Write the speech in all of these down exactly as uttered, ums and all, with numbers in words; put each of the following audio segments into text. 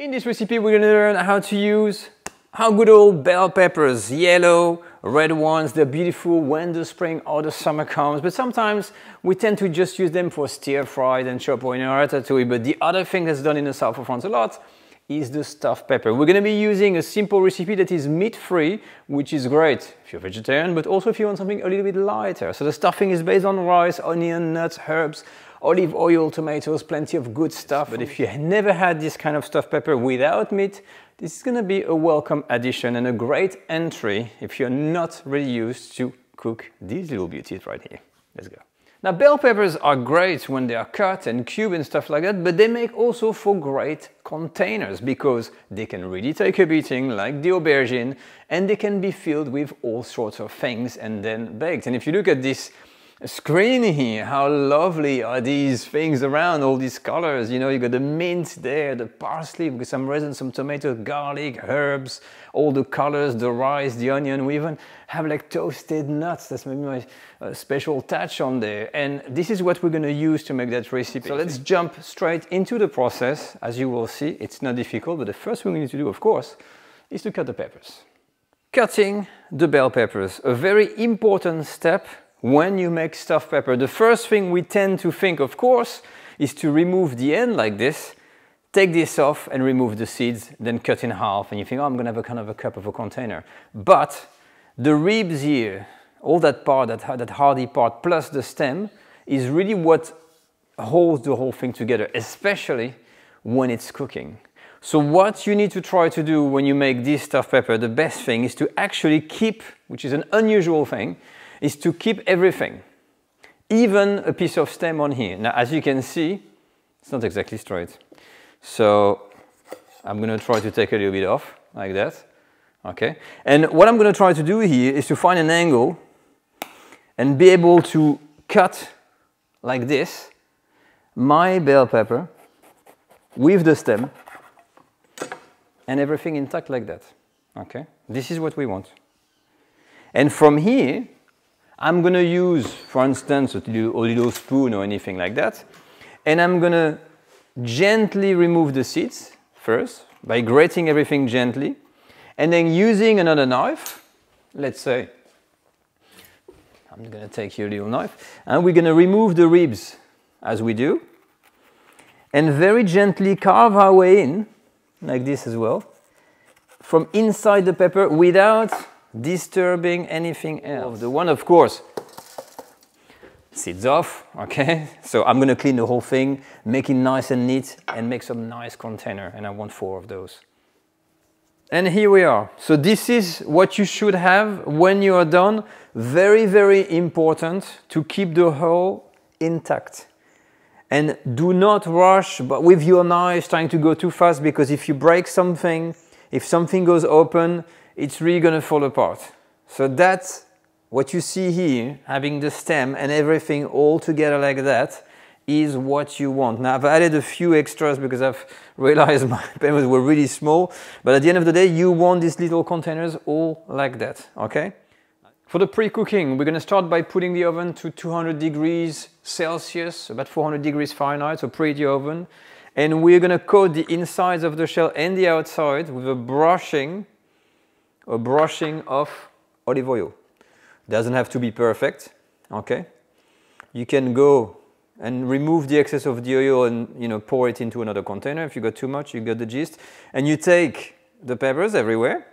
In this recipe we're going to learn how to use our good old bell peppers, yellow, red ones, they're beautiful when the spring or the summer comes, but sometimes we tend to just use them for stir-fried and chop or in our ratatouille. But the other thing that's done in the south of France a lot is the stuffed pepper. We're going to be using a simple recipe that is meat-free, which is great if you're vegetarian, but also if you want something a little bit lighter. So the stuffing is based on rice, onion, nuts, herbs, olive oil, tomatoes, plenty of good stuff. But if you never had this kind of stuffed pepper without meat, this is going to be a welcome addition and a great entry if you're not really used to cook these little beauties right here. Let's go. Now, bell peppers are great when they are cut and cubed and stuff like that, but they make also for great containers because they can really take a beating, like the aubergine, and they can be filled with all sorts of things and then baked. And if you look at this screen here, how lovely are these things around, all these colors, you know, you got the mint there, the parsley, with some resin, some tomato, garlic, herbs, all the colors, the rice, the onion. We even have like toasted nuts, that's maybe my uh, special touch on there. And this is what we're going to use to make that recipe. So let's jump straight into the process. As you will see, it's not difficult, but the first thing we need to do, of course, is to cut the peppers. Cutting the bell peppers, a very important step when you make stuffed pepper. The first thing we tend to think, of course, is to remove the end like this, take this off and remove the seeds, then cut in half, and you think, oh, I'm gonna have a kind of a cup of a container. But the ribs here, all that part, that, that hardy part, plus the stem, is really what holds the whole thing together, especially when it's cooking. So what you need to try to do when you make this stuffed pepper, the best thing is to actually keep, which is an unusual thing, is to keep everything, even a piece of stem on here. Now, as you can see, it's not exactly straight. So I'm gonna try to take a little bit off, like that, okay? And what I'm gonna try to do here is to find an angle and be able to cut, like this, my bell pepper with the stem and everything intact like that, okay? This is what we want. And from here, I'm gonna use, for instance, a little, a little spoon or anything like that, and I'm gonna gently remove the seeds first by grating everything gently, and then using another knife, let's say, I'm gonna take your little knife, and we're gonna remove the ribs as we do, and very gently carve our way in, like this as well, from inside the pepper without disturbing anything else. The one, of course, seeds off, okay? So I'm gonna clean the whole thing, make it nice and neat, and make some nice container, and I want four of those. And here we are. So this is what you should have when you are done. Very, very important to keep the whole intact. And do not rush, but with your knife trying to go too fast, because if you break something, if something goes open, it's really gonna fall apart. So that's what you see here, having the stem and everything all together like that, is what you want. Now, I've added a few extras because I've realized my peppers were really small, but at the end of the day, you want these little containers all like that, okay? For the pre-cooking, we're gonna start by putting the oven to two hundred degrees Celsius, about four hundred degrees Fahrenheit, so preheat the oven, and we're gonna coat the insides of the shell and the outside with a brushing a brushing of olive oil. Doesn't have to be perfect, okay? You can go and remove the excess of the oil and, you know, pour it into another container. If you got too much, you got the gist. And you take the peppers everywhere,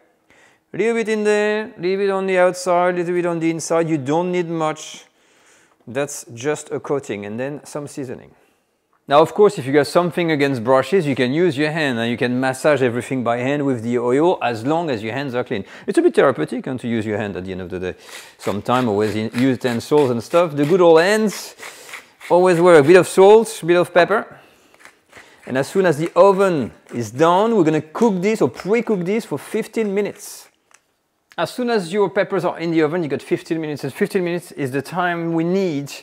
a little bit in there, a little bit on the outside, a little bit on the inside. You don't need much. That's just a coating and then some seasoning. Now, of course, if you got something against brushes, you can use your hand and you can massage everything by hand with the oil as long as your hands are clean. It's a bit therapeutic and to use your hand at the end of the day. Sometimes always use utensils and stuff. The good old hands always work. A bit of salt, a bit of pepper. And as soon as the oven is done, we're gonna cook this or pre-cook this for fifteen minutes. As soon as your peppers are in the oven, you got fifteen minutes, and fifteen minutes is the time we need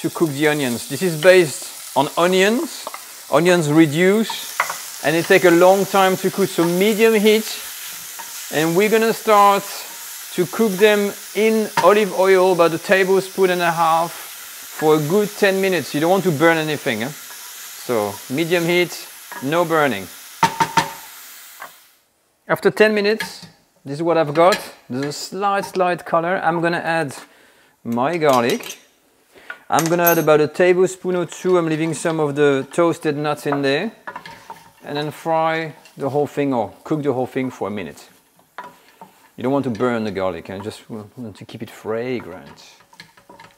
to cook the onions. This is based on onions. Onions reduce and they take a long time to cook, so medium heat, and we're gonna start to cook them in olive oil about a tablespoon and a half for a good ten minutes. You don't want to burn anything, eh? So medium heat, no burning. After ten minutes, this is what I've got. There's a slight, slight color. I'm gonna add my garlic. I'm gonna add about a tablespoon or two. I'm leaving some of the toasted nuts in there. And then fry the whole thing or cook the whole thing for a minute. You don't want to burn the garlic, I just want to keep it fragrant.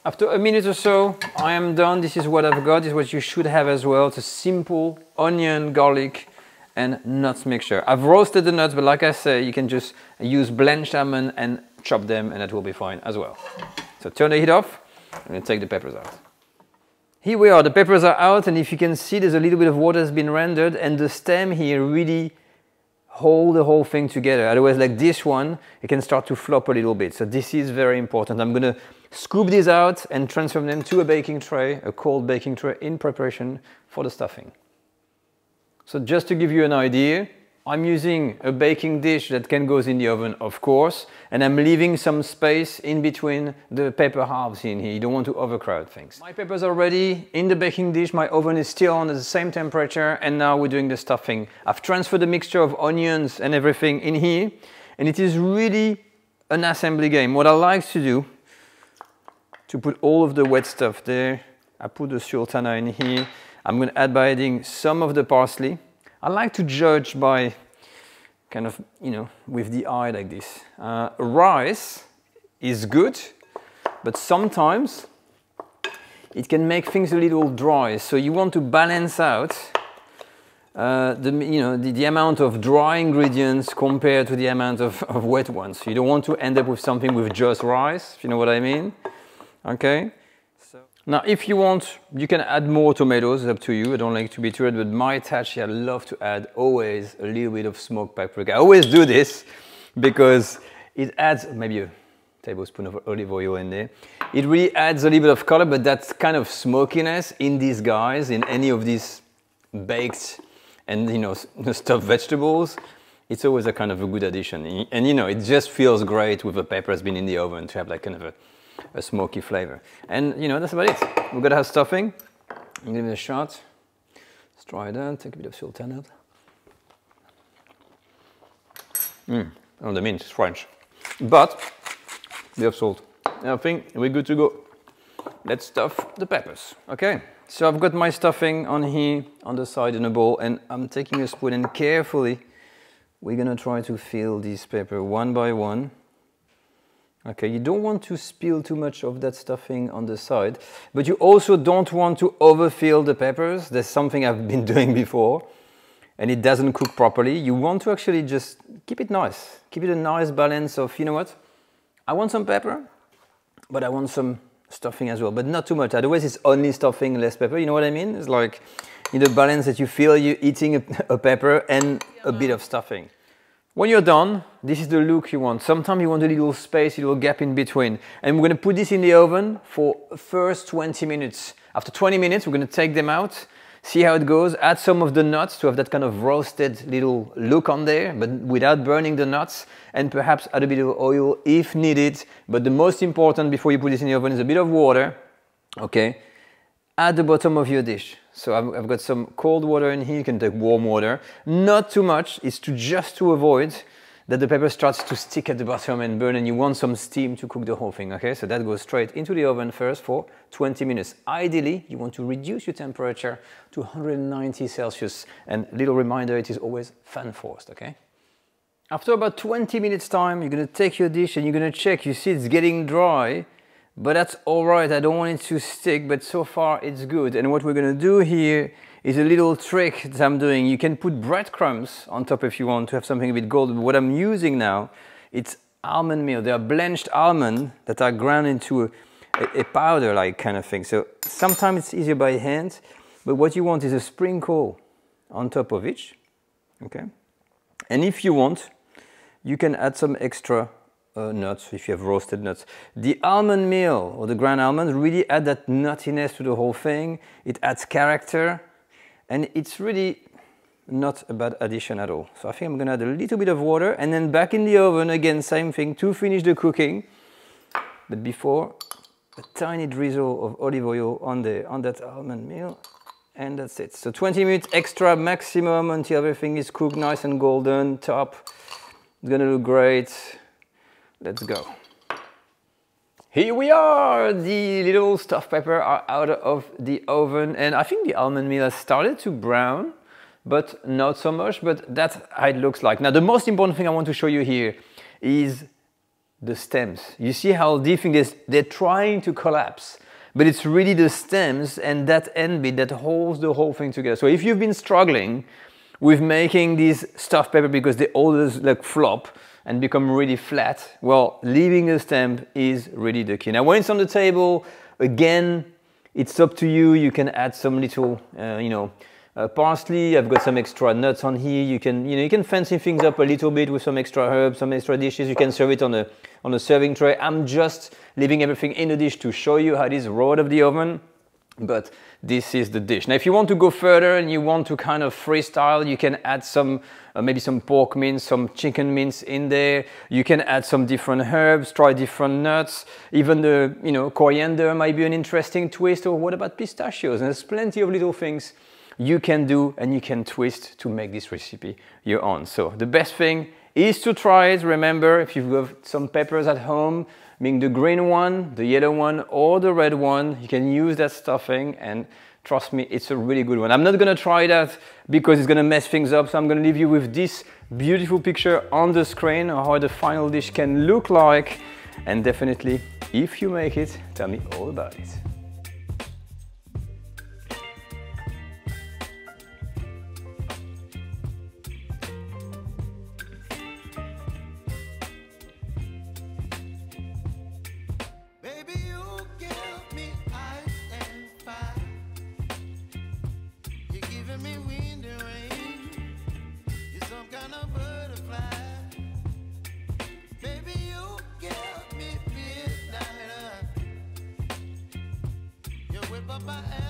After a minute or so, I am done. This is what I've got. This is what you should have as well. It's a simple onion, garlic, and nuts mixture. I've roasted the nuts, but like I say, you can just use blend salmon and chop them, and that will be fine as well. So turn the heat off and then take the peppers out. Here we are, the peppers are out, and if you can see, there's a little bit of water has been rendered, and the stem here really hold the whole thing together. Otherwise, like this one, it can start to flop a little bit. So this is very important. I'm gonna scoop these out and transfer them to a baking tray, a cold baking tray, in preparation for the stuffing. So just to give you an idea, I'm using a baking dish that can go in the oven, of course, and I'm leaving some space in between the pepper halves in here. You don't want to overcrowd things. My peppers are ready in the baking dish. My oven is still on at the same temperature, and now we're doing the stuffing. I've transferred the mixture of onions and everything in here, and it is really an assembly game. What I like to do, to put all of the wet stuff there, I put the sultana in here. I'm going to add by adding some of the parsley. I like to judge by kind of, you know, with the eye like this. Uh, rice is good, but sometimes it can make things a little dry. So you want to balance out uh, the, you know, the, the amount of dry ingredients compared to the amount of, of wet ones. You don't want to end up with something with just rice, if you know what I mean. Okay. Now, if you want, you can add more tomatoes, it's up to you. I don't like to be too, but my tachi, I love to add always a little bit of smoked paprika. I always do this because it adds maybe a tablespoon of olive oil in there. It really adds a little bit of color, but that kind of smokiness in these guys, in any of these baked and, you know, stuffed vegetables, it's always a kind of a good addition. And, you know, it just feels great with the pepper that's been in the oven to have like kind of a a smoky flavor. And you know, that's about it. We're gonna have stuffing. I'm gonna give it a shot. Let's try that. Take a bit of sultana. Mmm, oh, the mint is French. But we have salt. I think we're good to go. Let's stuff the peppers. Okay, so I've got my stuffing on here, on the side in a bowl, and I'm taking a spoon and carefully we're gonna try to fill these peppers one by one. Okay, you don't want to spill too much of that stuffing on the side, but you also don't want to overfill the peppers. That's something I've been doing before, and it doesn't cook properly. You want to actually just keep it nice. Keep it a nice balance of, you know what, I want some pepper, but I want some stuffing as well, but not too much. Otherwise, it's only stuffing, less pepper. You know what I mean? It's like in the balance that you feel you're eating a, a pepper and a bit of stuffing. When you're done, this is the look you want. Sometimes you want a little space, a little gap in between. And we're gonna put this in the oven for first twenty minutes. After twenty minutes, we're gonna take them out, see how it goes, add some of the nuts to have that kind of roasted little look on there, but without burning the nuts, and perhaps add a bit of oil if needed. But the most important before you put this in the oven is a bit of water, okay? At the bottom of your dish. So I've, I've got some cold water in here. You can take warm water, not too much. It's to just to avoid that the pepper starts to stick at the bottom and burn, and you want some steam to cook the whole thing, okay? So that goes straight into the oven first for twenty minutes. Ideally, you want to reduce your temperature to one hundred ninety Celsius, and little reminder, it is always fan forced, okay? After about twenty minutes time, you're gonna take your dish and you're gonna check. You see it's getting dry, but that's all right, I don't want it to stick, but so far it's good. And what we're gonna do here is a little trick that I'm doing. You can put breadcrumbs on top if you want to have something a bit golden. But what I'm using now, it's almond meal. They are blanched almonds that are ground into a, a, a powder-like kind of thing. So sometimes it's easier by hand, but what you want is a sprinkle on top of each, okay? And if you want, you can add some extra Uh, nuts, if you have roasted nuts. The almond meal or the ground almonds really add that nuttiness to the whole thing. It adds character, and it's really not a bad addition at all. So I think I'm gonna add a little bit of water, and then back in the oven again, same thing, to finish the cooking. But before, a tiny drizzle of olive oil on the on that almond meal, And that's it. So twenty minutes extra maximum until everything is cooked nice and golden. Top. It's gonna look great. Let's go. Here we are! The little stuffed pepper are out of the oven, and I think the almond meal has started to brown, but not so much, but that's how it looks like. Now the most important thing I want to show you here is the stems. You see how deep it is? They're trying to collapse. But it's really the stems and that end bit that holds the whole thing together. So if you've been struggling with making these stuffed pepper because they always like flop and become really flat, well, leaving the stem is really the key. Now when it's on the table, again, it's up to you. You can add some little, uh, you know, uh, parsley. I've got some extra nuts on here. You can, you know, you can fancy things up a little bit with some extra herbs, some extra dishes. You can serve it on a on a serving tray. I'm just leaving everything in the dish to show you how it is raw out of the oven, but this is the dish. Now, if you want to go further and you want to kind of freestyle, you can add some, uh, maybe some pork mince, some chicken mince in there. You can add some different herbs, try different nuts. Even the, you know, coriander might be an interesting twist, or what about pistachios? And there's plenty of little things you can do and you can twist to make this recipe your own. So the best thing is to try it. Remember, if you've got some peppers at home, being the green one, the yellow one, or the red one, you can use that stuffing, and trust me, it's a really good one. I'm not gonna try that because it's gonna mess things up, so I'm gonna leave you with this beautiful picture on the screen of how the final dish can look like, and definitely, if you make it, tell me all about it. Bye-bye.